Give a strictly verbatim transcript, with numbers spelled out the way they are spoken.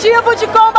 Executivo de Combate.